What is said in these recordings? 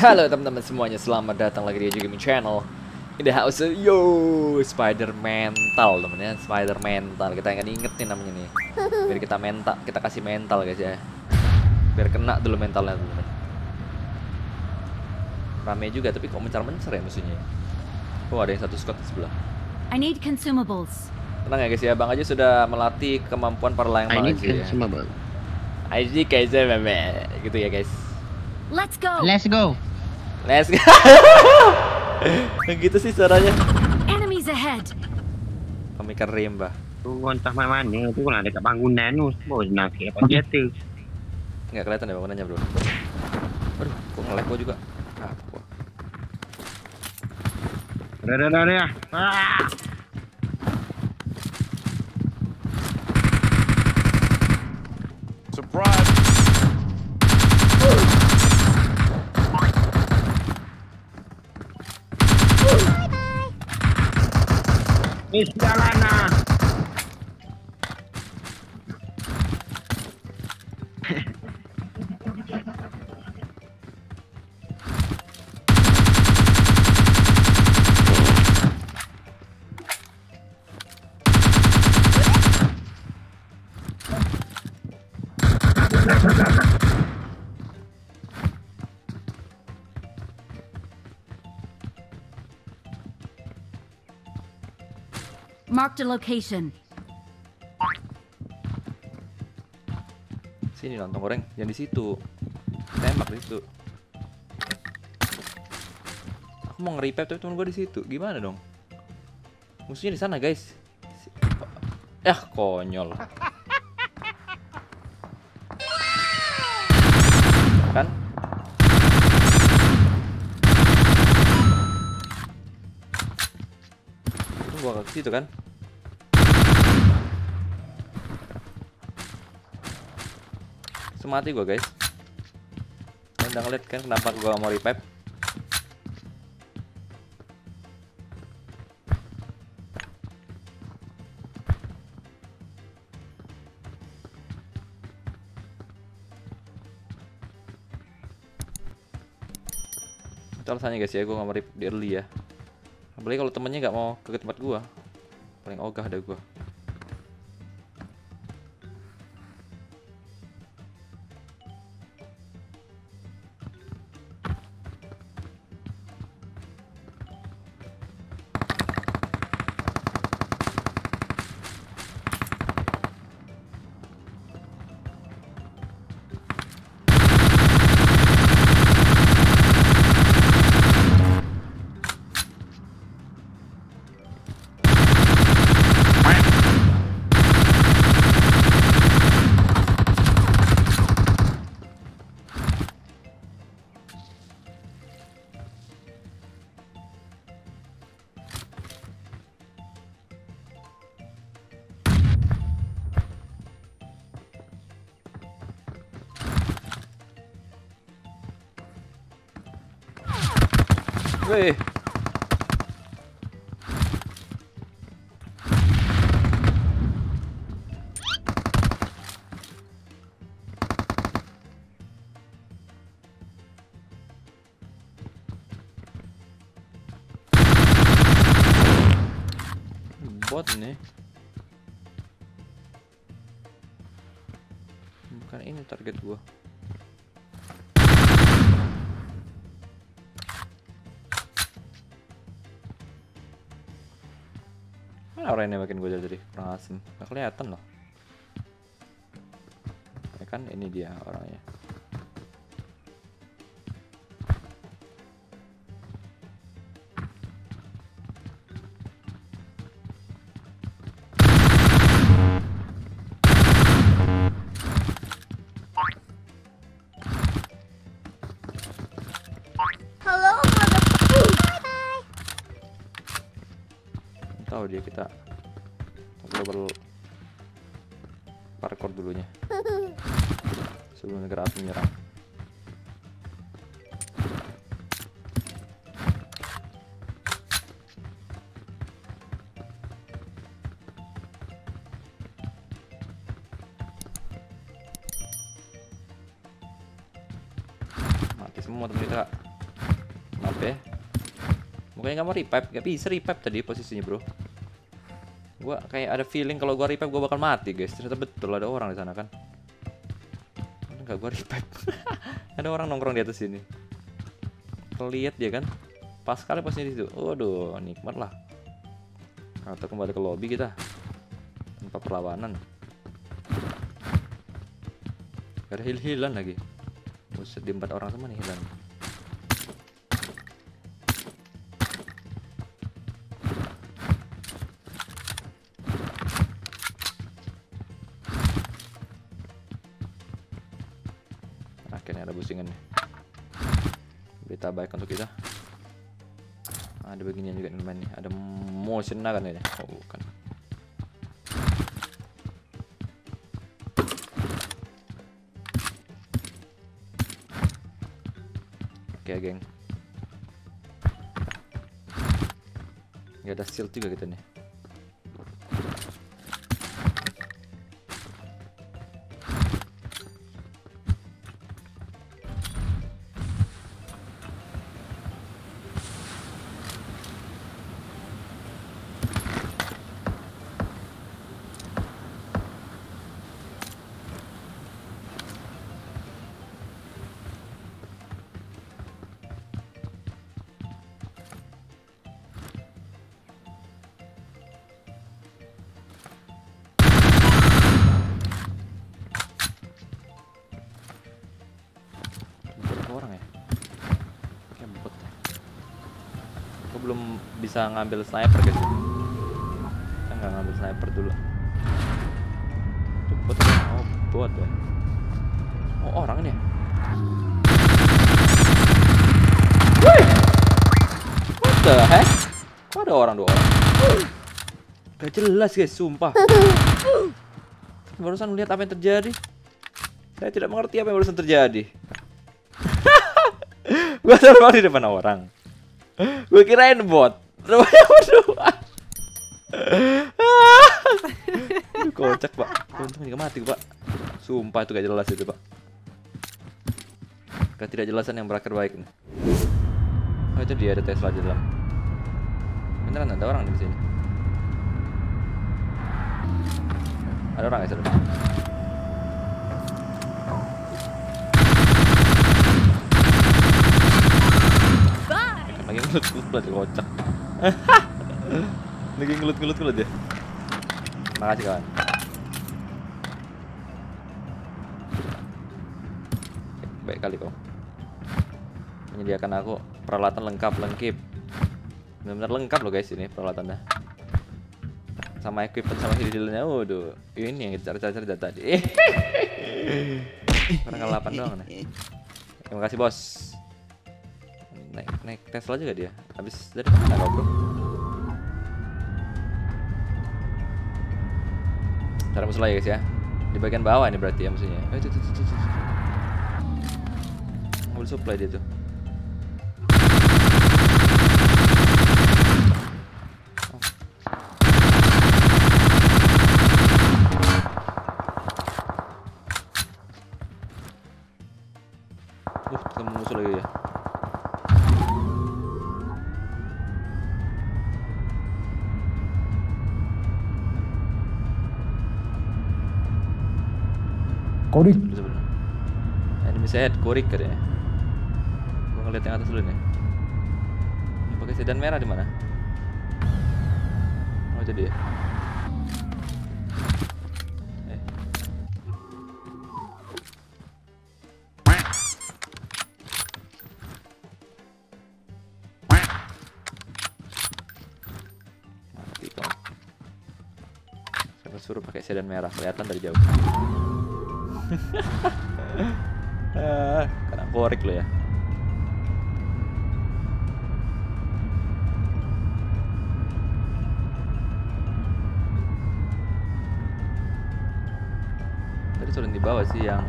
Halo teman-teman semuanya, selamat datang lagi di EJGaming Channel. In the house, yo, Spider Mental temennya, Spider Mental. Kita nggak inget nih namanya nih. Biar kita mental, kita kasih mental guys ya. Biar kena dulu mentalnya temen-temen. Rame juga, tapi kok mencar-mencar ya musuhnya. Oh ada yang satu squad di sebelah. I need consumables. Tenang ya guys ya, Bang aja sudah melatih kemampuan para layang bang aja. I need Kaiser meme, gitu ya guys. Let's go. Let's go. Let's go. Gitu sih caranya. Enemies ahead. Kami kerim, Mbah. Entah mana itu ada ke bangunan lu, bos. Nah, siapa dia tuh? Enggak kelihatan ya bangunannya, Bro. Aduh, kok nge-lag gua juga. Aku. Rada-rada. Ah. Surprise. Ini jalanan. Marked a location. Sini lontong goreng, yang di situ. Tembak di situ. Aku mau nge-repair tapi temen gue di situ. Gimana dong? Musuhnya di sana, guys. Konyol. Kan? Itu gua ke situ kan? Mati gua guys. Udah ngeliat kan kenapa gua mau revive. Itu alasannya guys ya, gua gak mau revive di early ya. Apalagi kalau temennya gak mau ke tempat gua, paling ogah ada gua. Weh. Bot nih. Bukan ini target gua. Orang ini makin gue jadi kurang asem, nggak kelihatan loh. Ya kan ini dia orangnya. Dia kita parkour dulunya sebelum negara api menyerang. Mati semua temen kita. Maaf ya. Mukanya gak mau revive. Gak bisa revive tadi posisinya bro. Gua kayak ada feeling kalau gua revive gua bakal mati guys. Ternyata betul ada orang di sana kan. Enggak gua revive. Ada orang nongkrong di atas sini. Lihat dia kan. Pas kali posnya di situ. Waduh, nikmat lah. Atau kembali ke lobby kita. Tanpa perlawanan. Gak ada heal-healan lagi. Buset, di 4 orang semua nih hilang. Berita baik untuk kita. Ada beginian juga teman nih. Ada motion kan ini. Oh bukan. Oke geng. Gak ada shield juga kita nih. Bisa ngambil sniper guys. Kita nggak ngambil sniper dulu. Itu bot. Oh bot ya. Oh orang ini ya. Wih. What the heck. Kok ada orang 2 orang. Gak jelas guys sumpah. Barusan lihat apa yang terjadi. Saya tidak mengerti apa yang barusan terjadi. Gua terbang di depan orang. Gue kirain bot. Rumahnya berdua. Aduh kocak pak. Untung juga mati pak. Sumpah itu gak jelas itu pak. Ketidakjelasan yang berakhir baik nih. Oh itu dia ada Tesla di dalam. Beneran ada orang di sini. Ada orang guys ada. Lagi ngelut-ngelut ya kocak. Lagi ngelut-ngelut ya. Makasih kawan. Baik kali kau menyediakan aku peralatan lengkap. Benar-benar lengkap loh guys ini peralatannya. Sama equipment sama heal-nya. Waduh, ini yang kita cari-cari data tadi. Kurang 8 doang nih. Terima kasih bos. Naik Tesla juga dia. Habis dari mana kau bro? Cara musuh lagi guys ya. Di bagian bawah ini berarti ya musuhnya. Oh itu. Mobil supply dia tuh. Korik. Enemy set korik katanya. Gua ngeliat yang atas dulu nih. Ini pakai sedan merah di mana? Oh jadi ya. Mati kok. Saya suruh pakai sedan merah kelihatan dari jauh. Karena korek lo ya. Tadi turun di bawah sih yang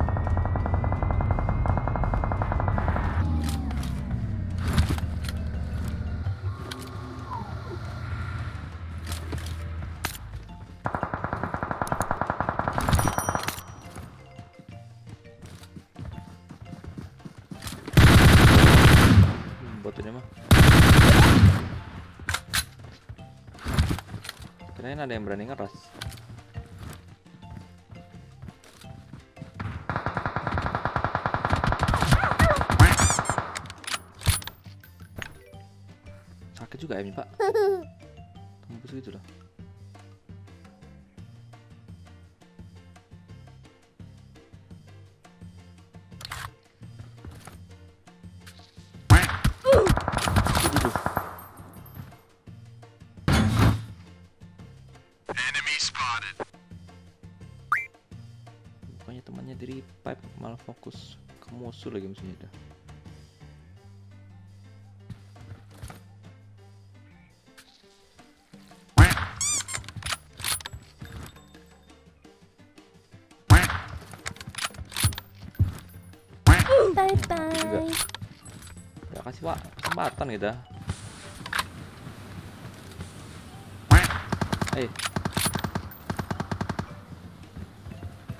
fotonya mah. Kirain ada yang berani ngeras. Sakit juga ya, Pak. Tembus gitu loh. Pokoknya temannya di revive malah fokus ke musuh lagi musuhnya dah. Bye bye. Gak kasih Pak kesempatan kita. Hey.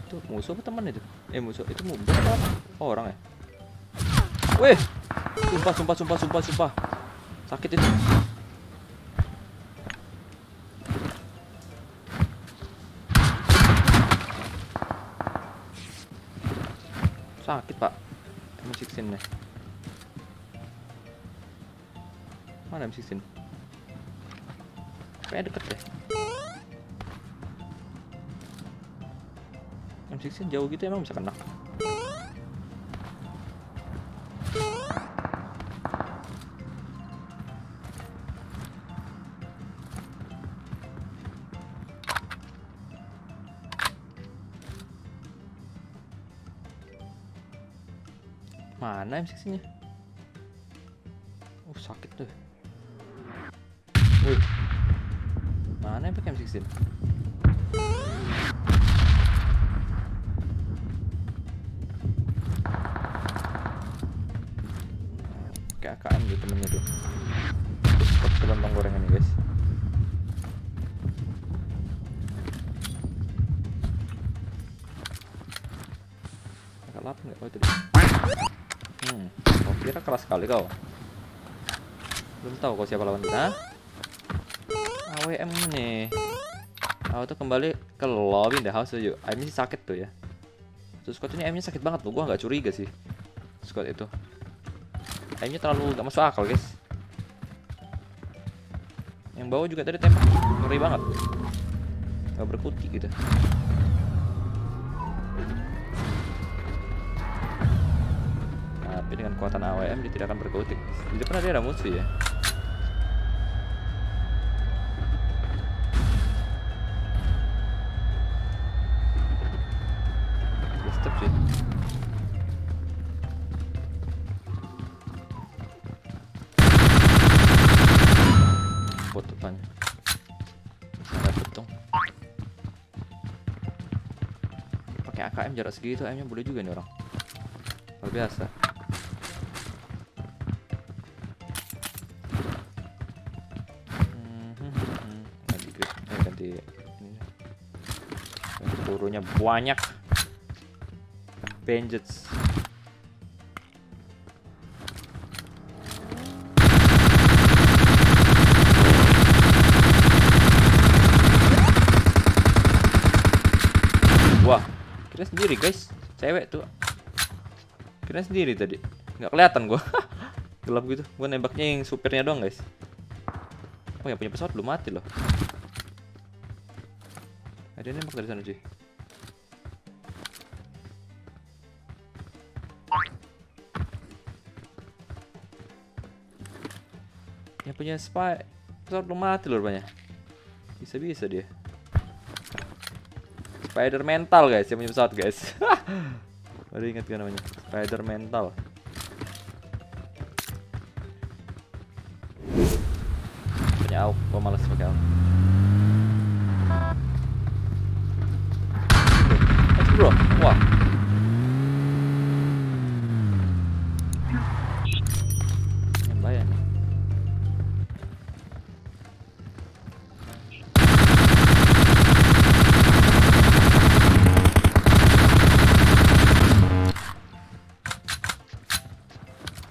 Itu musuh apa teman itu? Musuh itu musuh apa? Oh, orang ya? Weh, sumpah. Sakit itu. Sakit Pak. M16 nih. Mana M16? Kayak deket deh. M16 jauh gitu emang bisa kena. Mana M16-nya? Oh, sakit tuh. Mana yang pakai M16? Kayak AKM gitu temennya tuh. Terus ke lontong gorengan nih guys. Agak lapar nggak? Oh itu dia. Kau kira keras sekali kau. Belum tahu kau siapa lawan kita. AWM nih. Aku tuh kembali ke lobby the house yuk. M-nya sih sakit tuh ya. Terus squadnya M-nya sakit banget tuh. Gua nggak curiga sih squad itu. Aimnya terlalu gak masuk akal guys. Yang bawah juga tadi tembak ngeri banget, gak berkutik gitu. Tapi dengan kekuatan AWM dia tidak akan berkutik. Di depan ada musuh ya. Step sih. Pakai AKM jarak segitu M-nya boleh juga nih orang. Luar biasa. Ganti ini. Pelurunya banyak. Vengeance. Kira sendiri guys, cewek tuh. Kira sendiri tadi, nggak kelihatan gua. Gelap gitu, gua nembaknya yang supirnya doang guys. Oh yang punya pesawat belum mati loh. Ada nembak dari sana cuy. Yang punya spy pesawat belum mati loh rupanya. Bisa-bisa dia. Spider Mental guys, yang punya pesawat guys. Baru ingat kan namanya Spider Mental. Punya AUK, gua males pakai AUK. Bro, wah. Bayar nih.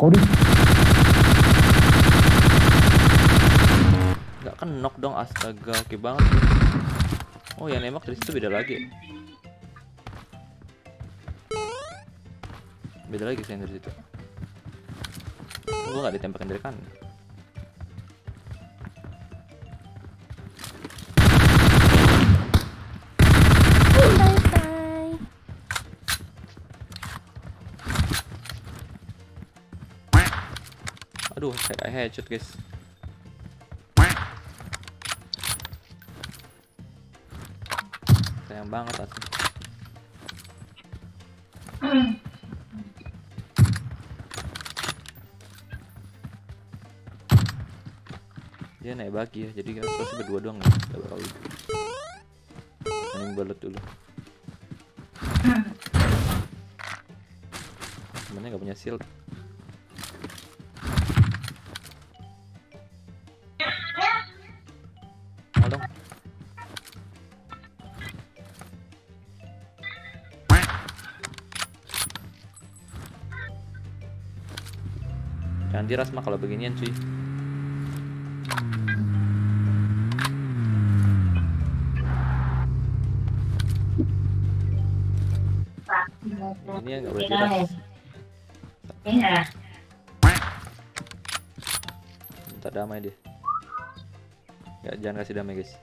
Kau di knock dong, astaga, oke banget. Oh, yang nembak dari situ beda lagi. Beda lagi saya dari situ. Gua nggak ditembakin dari kanan. Aduh, saya headshot, guys. Sayang banget asli. Dia naik bagi ya, jadi pasti berdua doang ya. Enggak bakal itu. Ini balet dulu. Temennya nggak punya shield. Jangan diras mah kalau beginian cuy. Ini enggak boleh diras. Iya. Minta damai dia. Ya, jangan kasih damai guys.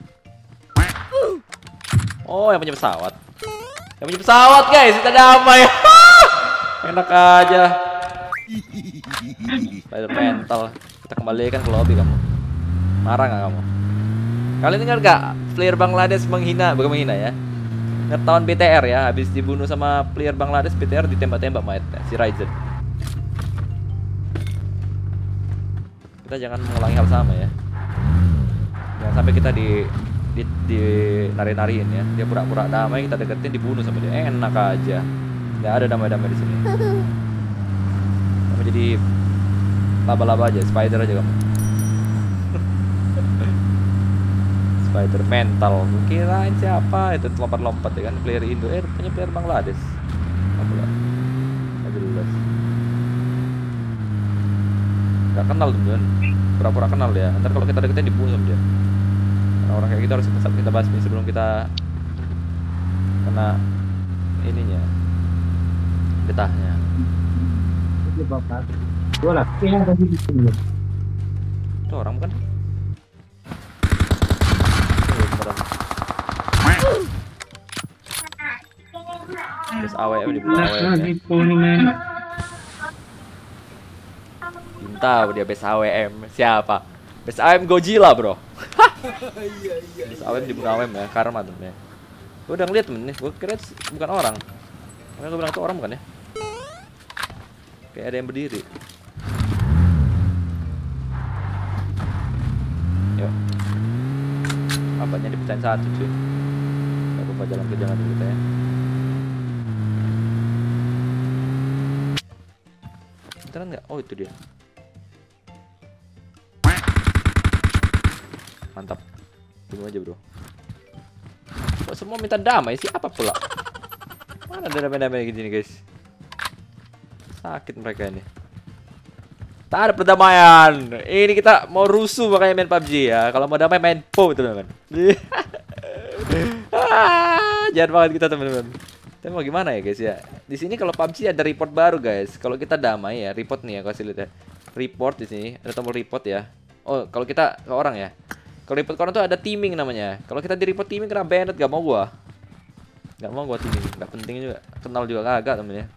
Oh, yang punya pesawat. Yang punya pesawat guys, minta damai. Enak aja. Spider Mental, kita kembalikan ke lobby. Kamu marah nggak kamu? Kalian dengar nggak? Player Bangladesh menghina, bukan menghina ya, ngetahuan BTR ya, habis dibunuh sama player Bangladesh. BTR ditembak-tembak mayatnya si Raizen. Kita jangan mengulangi hal sama ya, jangan sampai kita di nari-nariin ya. Dia pura-pura damai, kita deketin, dibunuh sama dia. Enak aja, nggak ada damai-damai di sini. Jadi laba-laba aja, spider aja kamu. Spider Mental. Kirain siapa itu lompat-lompat ya kan, player Indo. Rupanya player Bangladesh. Nggak jelas. Nggak kenal tuh kan. Pura-pura kenal dia. Ntar kalau kita deketin dibunuh sama dia. Karena orang kayak gitu harus kita basmi sebelum kita kena ininya, getahnya. Itu orang bukan? Terus AWM di belakang AWM. Minta dia base AWM. Siapa? Base AWM Godzilla bro. Base AWM di belakang AWM ya, karma tuh ya. Gue udah ngeliat temen nih, gue kira bukan orang. Karena gue bilang itu orang bukan ya? Kayak ada yang berdiri. Yuk. Apanya dipecahin satu cuy. Gak apa-apa, jalan ke jalan dulu kita ya. Beneran nggak? Oh itu dia. Mantap. Bingung aja bro. Kok semua minta damai sih? Apa pula? Mana ada damai-damai gini guys. Sakit mereka ini. Tak ada perdamaian. Ini kita mau rusuh makanya main PUBG ya. Kalau mau damai main PO teman-teman. Jangan banget kita teman-teman. Tapi mau gimana ya guys ya. Di sini kalau PUBG ada report baru guys. Kalau kita damai ya, report nih ya, kasih lihat ya. Report di sini ada tombol report ya. Oh, kalau kita ke orang ya. Kalau report ke orang tuh ada teaming namanya. Kalau kita di report teaming kena banned, gak mau gua. Gak mau gua teaming, gak penting juga. Kenal juga kagak temen ya.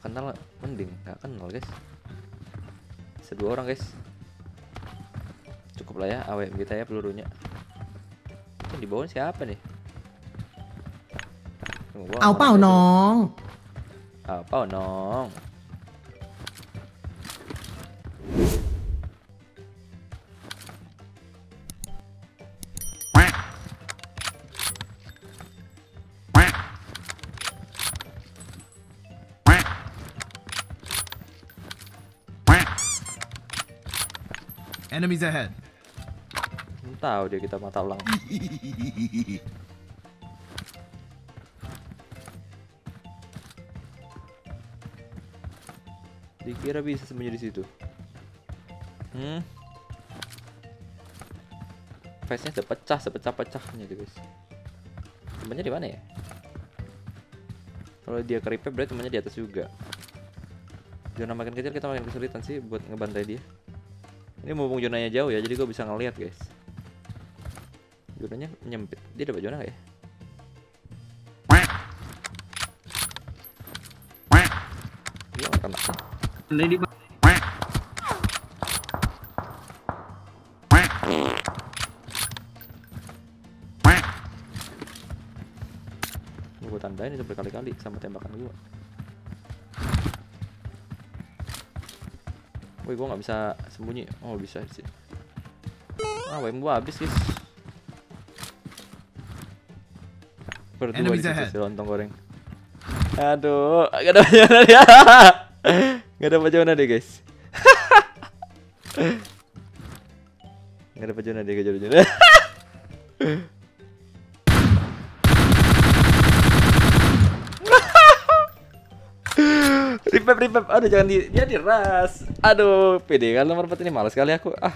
Kenal mending nggak kenal guys. Bisa dua orang guys, cukup lah ya. AWM kita ya, pelurunya di bawah siapa nih? Apa nong? Apa nong? Enemies ahead. Tahu dia kita mata ulang. Dikira bisa sembunyi di situ. Face-nya sepecah-pecahnya tuh, guys. Temennya di mana ya? Kalau dia keripet berarti temennya di atas juga. Zona makin kecil kita makin kesulitan sih buat ngebantai dia. Ini mumpung zonanya jauh ya, jadi gue bisa ngeliat, guys. Zonanya nyempit. Dia dapat zona gak ya? Dia akan makan. Gue tandain itu berkali-kali sama tembakan gue. Woi, gue nggak bisa sembunyi. Oh, bisa sih. Ah, WM gue habis, guys. Berdua di situ si lontong goreng. Aduh, gak ada bacaan deh. Gak ada bacaan deh, guys. Gak ada bacaan deh, kejar-kejar. Ripep, aduh jangan dia di ras. Aduh, PD kan nomor 4 ini malas sekali aku. Ah,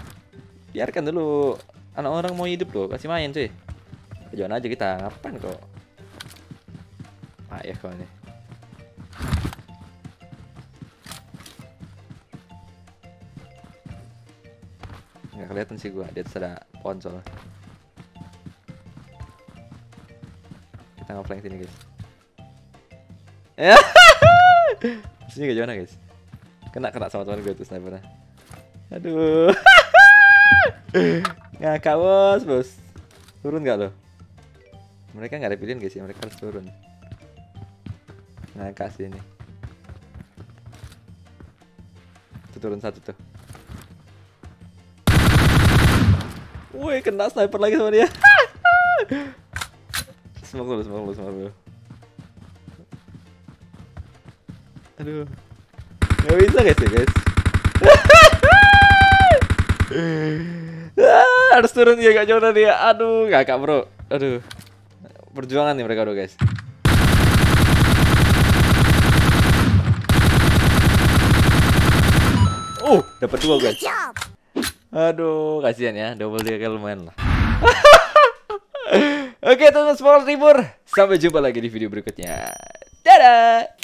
biarkan dulu. Anak orang mau hidup loh, kasih main cuy. Jangan aja kita, ngapain kok. Ah ya kau nih. Nggak kelihatan sih gua, dia ada pohon soalnya. Kita nge-flank sini, guys. Ya. Sini gak gimana, guys. Kena sama teman gue tuh snipernya. Aduh. Ngakak, bos. Turun gak lo? Mereka gak ada pilihan, guys ya. Mereka harus turun. Ngakak sih ini. Tuh turun satu tuh. Wih, kena sniper lagi sama dia. Smoke lu. Aduh, nggak bisa guys. Harus turun dia, gak jodoh dia. Aduh, kakak bro. Aduh, perjuangan nih mereka bro, guys. Dapat 2, guys. Aduh, kasihan ya, double kill lumayan lah. Oke, teman-teman, spoiler libur. Sampai jumpa lagi di video berikutnya. Dadah.